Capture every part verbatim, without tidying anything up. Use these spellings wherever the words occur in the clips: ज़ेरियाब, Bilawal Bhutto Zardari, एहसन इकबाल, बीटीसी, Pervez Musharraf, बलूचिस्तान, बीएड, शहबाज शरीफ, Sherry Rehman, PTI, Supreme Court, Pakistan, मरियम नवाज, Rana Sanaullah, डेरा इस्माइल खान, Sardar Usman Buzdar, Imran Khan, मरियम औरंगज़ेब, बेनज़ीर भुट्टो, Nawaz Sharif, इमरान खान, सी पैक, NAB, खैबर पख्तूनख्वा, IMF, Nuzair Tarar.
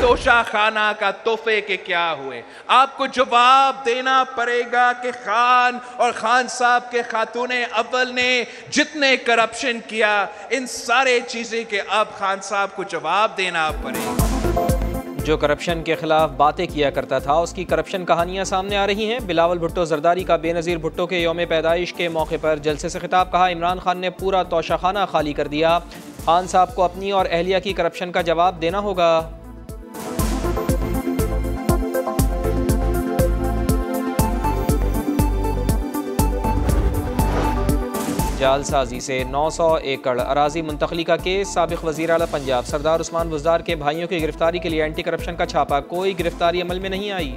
तोशा खाना का तोहफे के क्या हुए। आपको जवाब देना पड़ेगा कि खान और खान साहब के खातूने अव्वल ने जितने करप्शन किया, इन सारे चीज़ें के अब खान साहब को जवाब देना पड़ेगा। जो करप्शन के खिलाफ बातें किया करता था उसकी करप्शन कहानियां सामने आ रही हैं। बिलावल भुट्टो जरदारी का बेनज़ीर भुट्टो के यौम पैदाइश के मौके पर जलसे से खिताब, कहा इमरान खान ने पूरा तोशाखाना खाली कर दिया, खान साहब को अपनी और अहलिया की करप्शन का जवाब देना होगा। जालसाजी से नौ सौ एकड़ अराजी मुंतकली का केस, साबिक वज़ीर आला पंजाब सरदार उस्मान बुज़दार के भाइयों की गिरफ्तारी के लिए एंटी करप्शन का छापा, कोई गिरफ्तारी अमल में नहीं आई।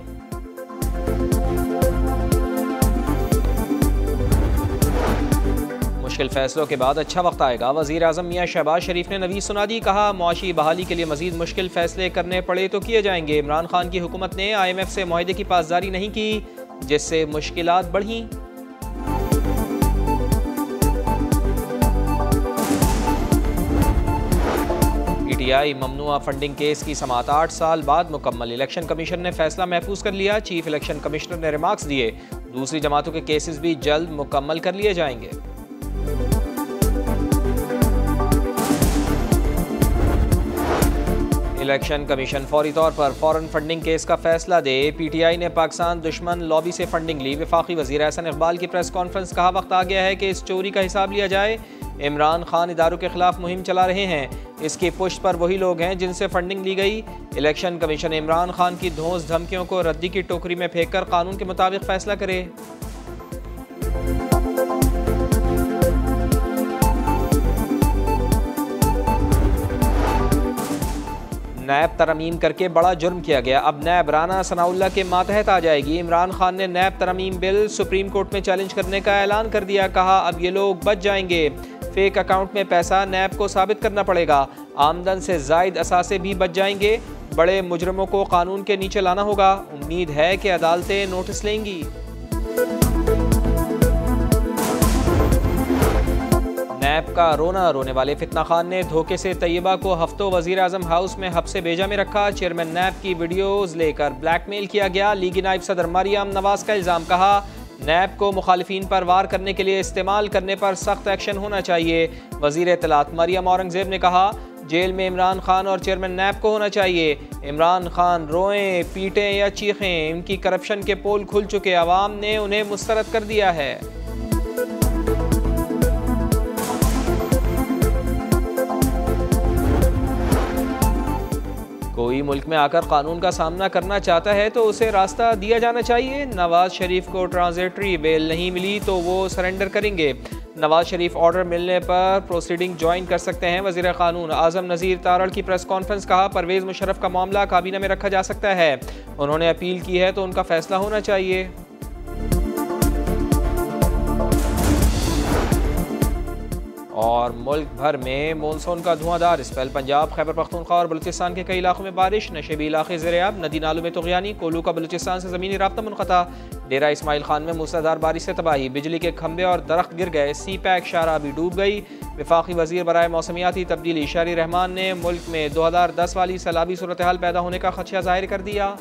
मुश्किल फैसलों के बाद अच्छा वक्त आएगा, वज़ीर आज़म मियां शहबाज शरीफ ने नवीद सुना दी, कहा मुआशी बहाली के लिए मज़ीद मुश्किल फैसले करने पड़े तो किए जाएंगे। इमरान खान की हुकूमत ने आई एम एफ से मुआहदे की पासदारी नहीं की, जिससे मुश्किलात बढ़ीं। पीटीआई ममनुआ फंडिंग केस की समाअत आठ साल बाद मुकम्मल, इलेक्शन कमीशन ने फैसला महफूज कर लिया, चीफ इलेक्शन कमिश्नर ने रिमार्क्स दिए, दूसरी जमातों के केसेस भी जल्द मुकम्मल कर लिए जाएंगे। इलेक्शन कमीशन फौरी तौर पर फॉरेन फंडिंग केस का फैसला दे, पीटीआई ने पाकिस्तान दुश्मन लॉबी से फंडिंग ली, वफाकी वज़ीर एहसन इकबाल की प्रेस कॉन्फ्रेंस, कहा वक्त आ गया है कि इस चोरी का हिसाब लिया जाए। इमरान खान इदारों के खिलाफ मुहिम चला रहे हैं, इसकी पुष्ट पर वही लोग हैं जिनसे फंडिंग ली गई। इलेक्शन कमीशन इमरान खान की धौंस धमकियों को रद्दी की टोकरी में फेंककर कानून के मुताबिक फैसला करे। नैब तरमीम करके बड़ा जुर्म किया गया, अब नैब राना सनाउल्लाह के मातहत आ जाएगी। इमरान खान ने नैब तरमीम बिल सुप्रीम कोर्ट में चैलेंज करने का ऐलान कर दिया, कहा अब ये लोग बच जाएंगे, फेक अकाउंट में पैसा नैब को साबित करना पड़ेगा, आमदन से जायद असासे भी बच जाएंगे, बड़े मुजरमों को कानून के नीचे लाना होगा, उम्मीद है कि अदालतें नोटिस लेंगी। नैब का रोना रोने वाले फितना खान ने धोखे से तैयबा को हफ्तों वजीर आजम हाउस में हबसे भेजा में रखा, चेयरमैन नैब की वीडियोज़ लेकर ब्लैकमेल किया गया, लीगी नायब सदर मरियम नवाज का इल्ज़ाम, कहा नैब को मुखालिफिन पर वार करने के लिए इस्तेमाल करने पर सख्त एक्शन होना चाहिए। वज़ीर इत्तलात मरियम औरंगज़ेब ने कहा जेल में इमरान खान और चेयरमैन नैब को होना चाहिए। इमरान खान रोएं, पीटें या चीखें, इनकी करप्शन के पोल खुल चुके, आवाम ने उन्हें मुस्तरद कर दिया है। कोई मुल्क में आकर कानून का सामना करना चाहता है तो उसे रास्ता दिया जाना चाहिए। नवाज शरीफ को ट्रांजिटरी बेल नहीं मिली तो वो सरेंडर करेंगे, नवाज शरीफ ऑर्डर मिलने पर प्रोसीडिंग ज्वाइन कर सकते हैं। वज़ीर कानून आज़म नज़ीर तारड़ की प्रेस कॉन्फ्रेंस, कहा परवेज़ मुशर्रफ का मामला काबीना में रखा जा सकता है, उन्होंने अपील की है तो उनका फैसला होना चाहिए। और मुल्क भर में मानसून का धुआंधार स्पेल, पंजाब, खैबर पख्तूनख्वा और बलूचिस्तान के कई इलाकों में बारिश, नशेबी इलाके ज़ेरियाब, नदी नालों में तुग़यानी, कोलू का बलूचिस्तान से ज़मीनी राब्ता मुनक़ता, डेरा इस्माइल खान में मूसलाधार बारिश से तबाही, बिजली के खंबे और दरख्त गिर गए, सी पैक शाहराह भी डूब गई। वफाकी वज़ीर बराए मौसमियाती तब्दीली शेरी रहमान ने मुल्क में दो हज़ार दस वाली सैलाबी सूरत हाल पैदा होने का खदशा ज़ाहिर कर दिया।